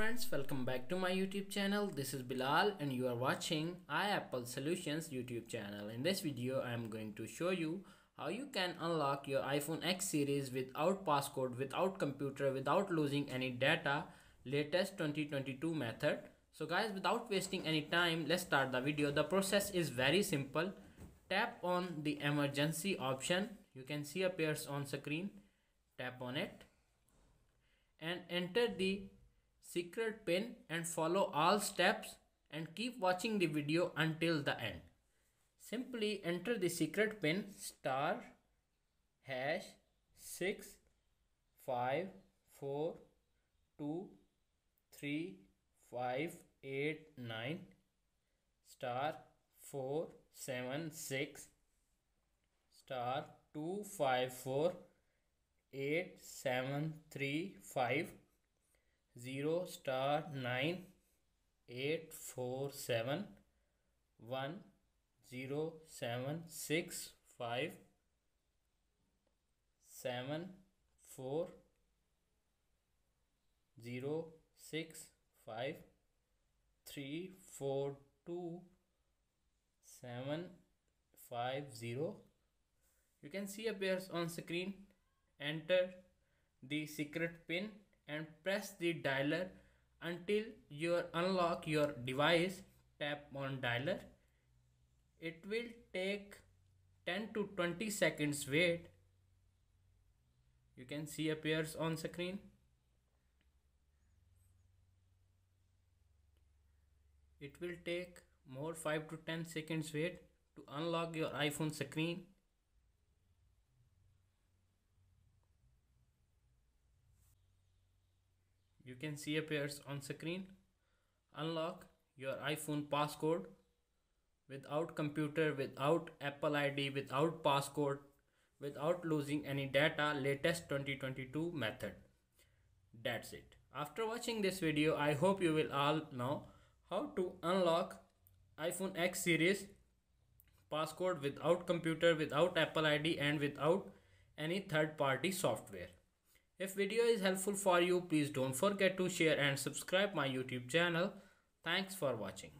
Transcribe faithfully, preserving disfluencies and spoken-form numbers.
friends, welcome back to my YouTube channel. This is Bilal and you are watching iApple Solutions YouTube channel. In this video I am going to show you how you can unlock your iPhone X series without passcode, without computer, without losing any data, latest twenty twenty-two method. So guys, without wasting any time, let's start the video. The process is very simple. Tap on the emergency option you can see appears on screen. Tap on it and enter the secret pin and follow all steps and keep watching the video until the end. Simply enter the secret pin star hash six five four two three five eight nine star four seven six star two five four eight seven three five zero star nine eight four seven one zero seven six five seven four zero six five three four two seven five zero. You can see appears on screen. Enter the secret pin and press the dialer until you unlock your device. Tap on dialer. It will take ten to twenty seconds wait. You can see appears on screen. It will take more five to ten seconds wait to unlock your iPhone screen. You can see appears on screen. Unlock your iPhone passcode without computer, without Apple I D, without passcode, without losing any data, latest twenty twenty-two method. That's it. After watching this video, I hope you will all know how to unlock iPhone X series passcode without computer, without Apple I D and without any third party software. If video is helpful for you, please don't forget to share and subscribe my YouTube channel. Thanks for watching.